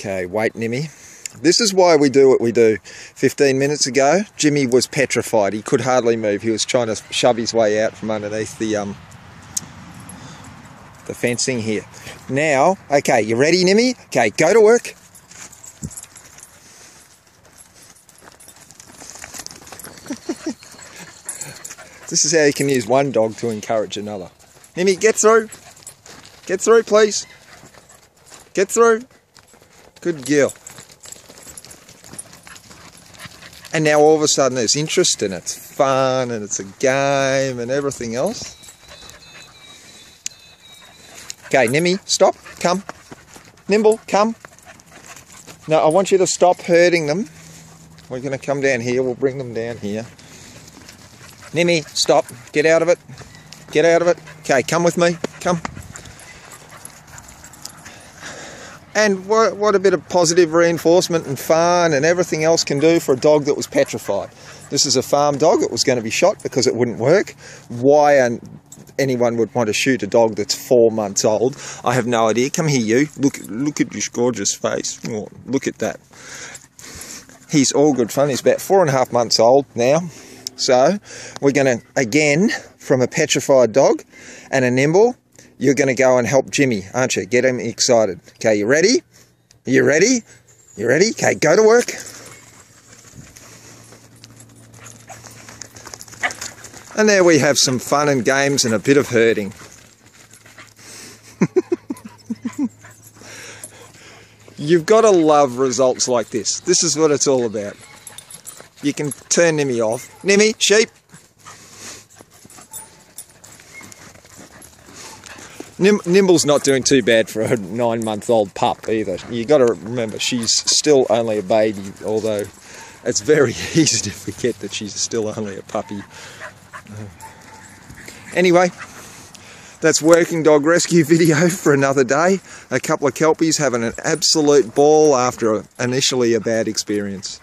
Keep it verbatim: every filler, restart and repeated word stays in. Okay, wait, Nimmy. This is why we do what we do. fifteen minutes ago, Jimmy was petrified. He could hardly move. He was trying to shove his way out from underneath the um the fencing here. Now, okay, you ready, Nimmy? Okay, go to work. This is how you can use one dog to encourage another. Nimmy, get through. Get through, please. Get through. Good girl. And now all of a sudden there's interest and it's fun and it's a game and everything else. Okay, Nimmy, stop. Come. Nimble, come. Now I want you to stop herding them. We're going to come down here. We'll bring them down here. Nimmy, stop. Get out of it. Get out of it. Okay, come with me. Come. And what, what a bit of positive reinforcement and fun and everything else can do for a dog that was petrified. This is a farm dog. It was going to be shot because it wouldn't work. Why anyone would want to shoot a dog that's four months old, I have no idea. Come here, you. Look, look at this gorgeous face. Oh, look at that. He's all good fun. He's about four and a half months old now. So we're going to, again, from a petrified dog and a nimble, you're going to go and help Jimmy, aren't you? Get him excited. Okay, you ready? You ready? You ready? Okay, go to work. And there we have some fun and games and a bit of herding. You've got to love results like this. This is what it's all about. You can turn Nimmy off. Nimmy, sheep. Nimble's not doing too bad for a nine-month-old pup either. You've got to remember, she's still only a baby, although it's very easy to forget that she's still only a puppy. Anyway, that's Working Dog Rescue video for another day. A couple of Kelpies having an absolute ball after initially a bad experience.